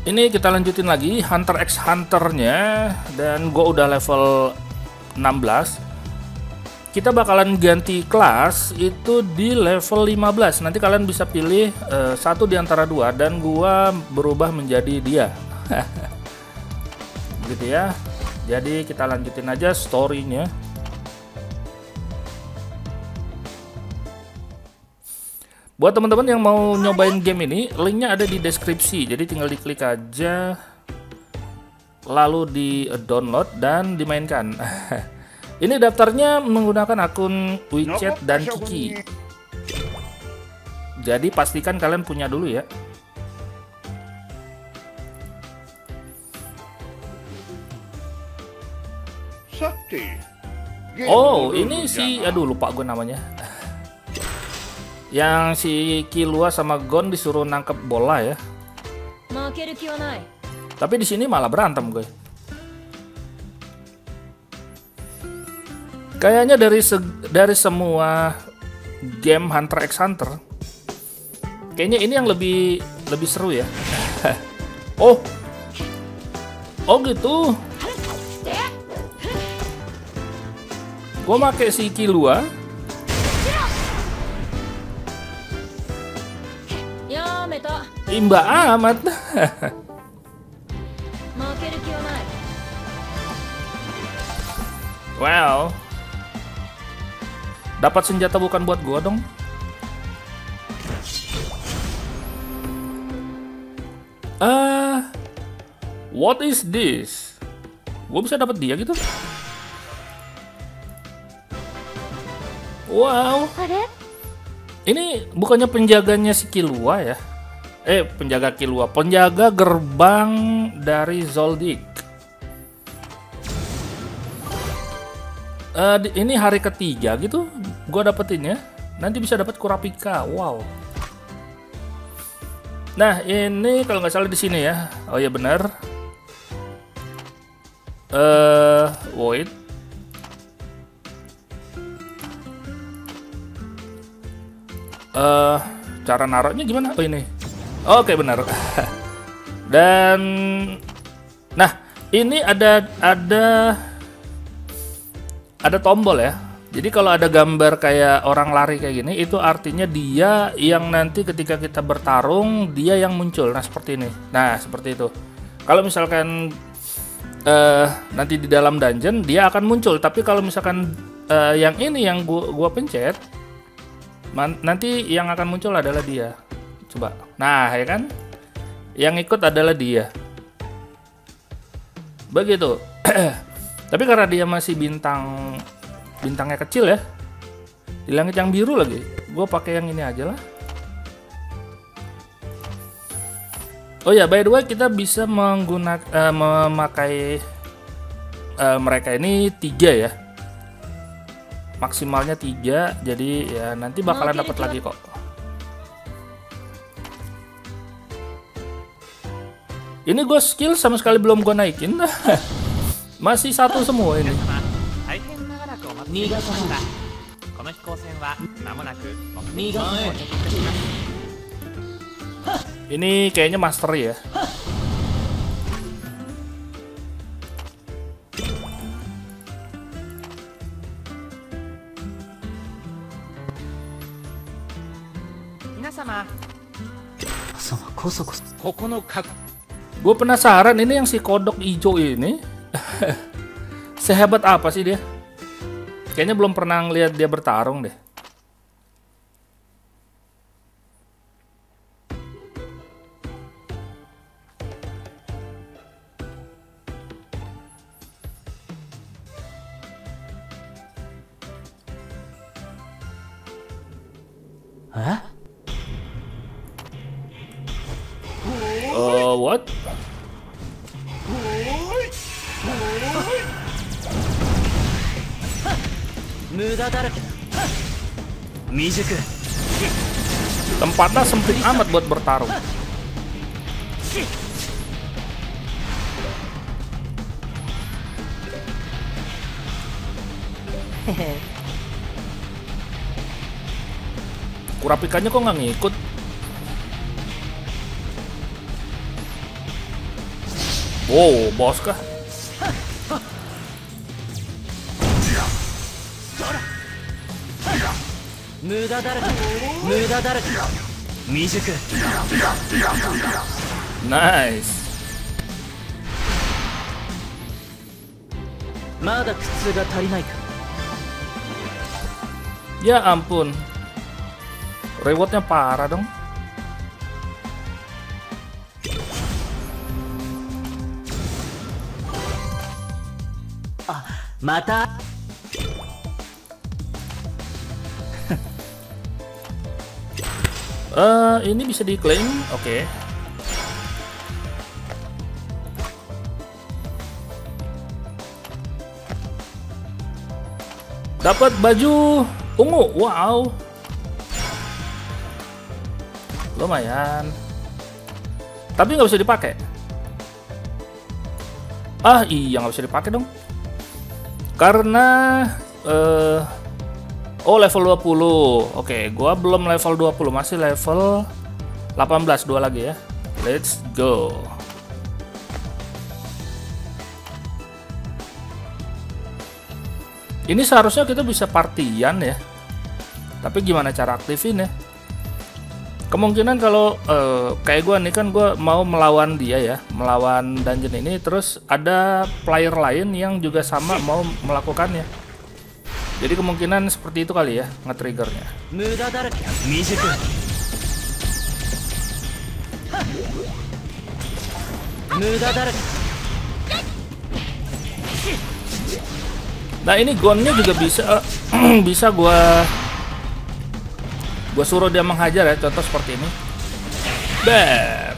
Ini kita lanjutin lagi Hunter x Hunter-nya, dan gue udah level 16. Kita bakalan ganti kelas itu di level 15. Nanti kalian bisa pilih satu di antara dua, dan gue berubah menjadi dia. Gitu ya. Jadi kita lanjutin aja story-nya. Buat teman-teman yang mau nyobain game ini, linknya ada di deskripsi, jadi tinggal diklik aja, lalu di download dan dimainkan. Ini daftarnya menggunakan akun WeChat dan Kiki, jadi pastikan kalian punya dulu ya. Oh, ini si, aduh lupa gue namanya. Yang si Killua sama Gon disuruh nangkep bola ya. Tapi di sini malah berantem gue. Kayaknya dari semua game Hunter x Hunter, kayaknya ini yang lebih seru ya. Oh. Oh gitu. Gue pakai si Killua. Imba amat. Wow. Dapat senjata bukan buat gua dong. What is this? Gua bisa dapat dia gitu? Wow. Ini bukannya penjaganya si Killua ya? Penjaga Killua, penjaga gerbang dari Zoldyck. Ini hari ketiga gitu, gue dapetinnya. Nanti bisa dapat Kurapika, wow. Nah ini kalau nggak salah di sini ya. Oh ya benar. Wait. Cara naroknya gimana? Oh ini. Oke benar. Dan nah ini ada tombol ya. Jadi kalau ada gambar kayak orang lari kayak gini, itu artinya dia yang nanti ketika kita bertarung dia yang muncul. Nah seperti ini. Nah seperti itu. Kalau misalkan nanti di dalam dungeon dia akan muncul. Tapi kalau misalkan yang ini yang gua pencet, nanti yang akan muncul adalah dia. Coba, nah ya kan, yang ikut adalah dia, begitu. Tapi karena dia masih bintangnya kecil ya, di langit yang biru lagi, gue pakai yang ini aja lah. Oh ya, by the way kita bisa memakai mereka ini 3 ya, maksimalnya 3. Jadi ya nanti bakalan dapat lagi kok. Ini gue skill sama sekali belum gue naikin. Masih satu semua ini. Ini kayaknya mastery ya. Gue penasaran ini yang si kodok hijau ini sehebat apa sih dia? Kayaknya belum pernah ngeliat dia bertarung deh. Hah? What? Tempatnya sempit amat buat bertarung. Kurapikanya kok nggak ngikut? Wow, bos kah? Nice. Ya ampun, rewardnya parah dong. Mata. Ini bisa diklaim, oke. Okay. Dapat baju ungu, wow, lumayan. Tapi nggak bisa dipakai. Ah iya nggak bisa dipakai dong. Karena oh level 20. Oke, gua belum level 20, masih level 18, 2 lagi ya. Let's go. Ini seharusnya kita bisa partian ya. Tapi gimana cara aktifin ya? Kemungkinan kalau kayak gua nih kan gua mau melawan dia ya, melawan dungeon ini, terus ada player lain yang juga sama mau melakukannya. Jadi kemungkinan seperti itu kali ya nge-triggernya. Nah, ini Gonnya juga bisa bisa gua suruh dia menghajar ya, contoh seperti ini. Bam.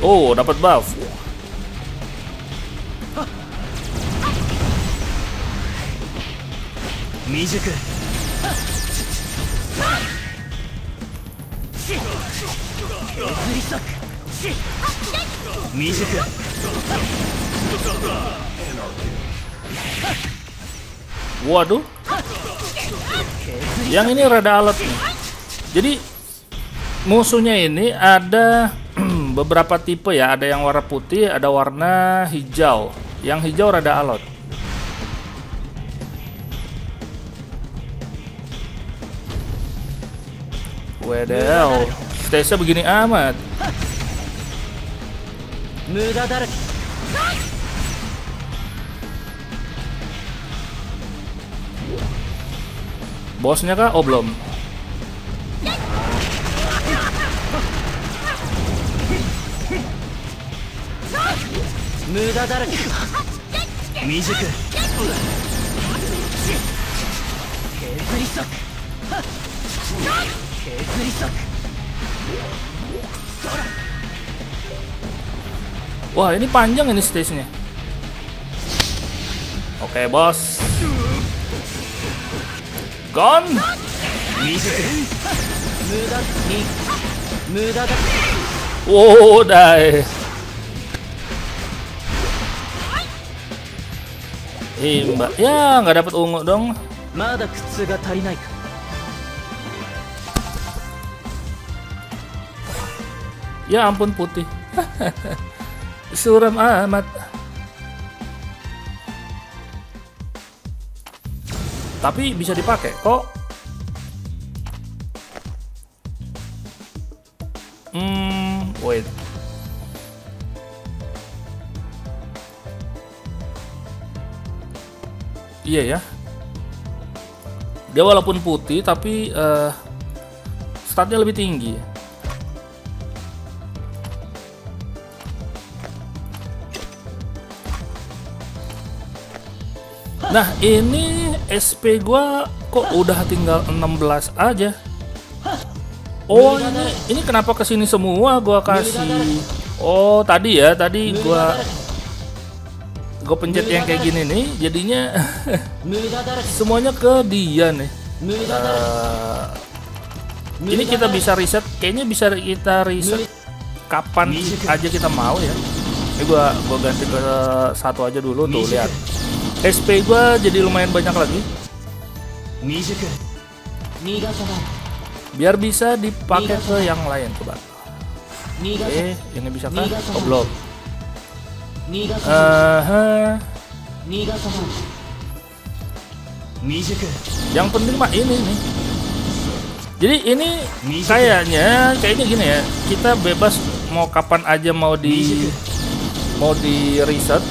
Oh, dapat buff. Waduh, yang ini rada alot nih. Jadi musuhnya ini ada beberapa tipe ya, ada yang warna putih, ada warna hijau. Yang hijau rada alot. Waduh, stage-nya begini amat. Bosnya kah? Oh belum. Wah, ini panjang ini stage-nya. Oke, bos. Gon. Wow, dai. Mbak, ya nggak dapat ungu dong. Ya ampun putih. Suram amat. Tapi bisa dipakai kok. Wait. Iya ya. Dia walaupun putih tapi statnya lebih tinggi. Nah, ini SP gua kok udah tinggal 16 aja. Oh, ini kenapa kesini semua gua kasih? Oh, tadi ya, tadi gua pencet yang kayak gini nih, jadinya semuanya ke dia nih. Ini kita bisa riset, kayaknya bisa kita riset kapan aja kita mau ya. Ini gua ganti ke satu aja dulu tuh, lihat. SP gua jadi lumayan banyak lagi. Biar bisa dipakai ke yang lain coba. Oke, ini bisa kan? Oh, belum. Yang penting mah ini nih. Jadi ini kayaknya gini ya. Kita bebas mau kapan aja mau di riset,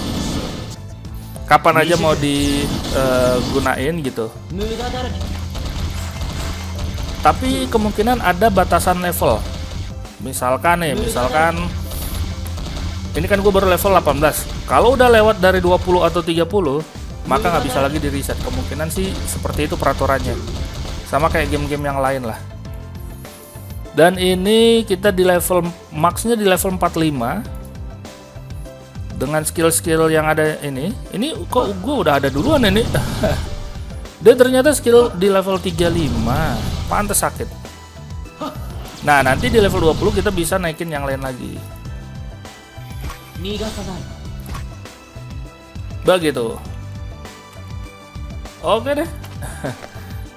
kapan aja mau digunain gitu. Tapi kemungkinan ada batasan level. Misalkan nih, ini kan gue baru level 18. Kalau udah lewat dari 20 atau 30, maka nggak bisa lagi di reset. Kemungkinan sih seperti itu peraturannya. Sama kayak game-game yang lain lah. Dan ini kita di level max-nya di level 45. Dengan skill-skill yang ada ini. Ini kok gue udah ada duluan ini. Dia ternyata skill di level 35. Pantes sakit. Nah, nanti di level 20 kita bisa naikin yang lain lagi. Begitu. Oke deh.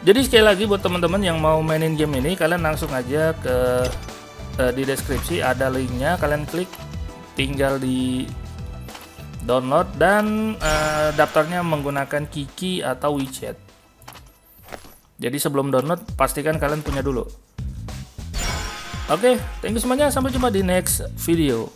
Jadi sekali lagi buat teman-teman yang mau mainin game ini, kalian langsung aja ke di deskripsi ada linknya, kalian klik, tinggal di download dan daftarnya menggunakan Kiki atau WeChat. Jadi sebelum download pastikan kalian punya dulu. Oke, thank you semuanya, sampai jumpa di next video.